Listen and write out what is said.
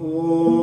Oh.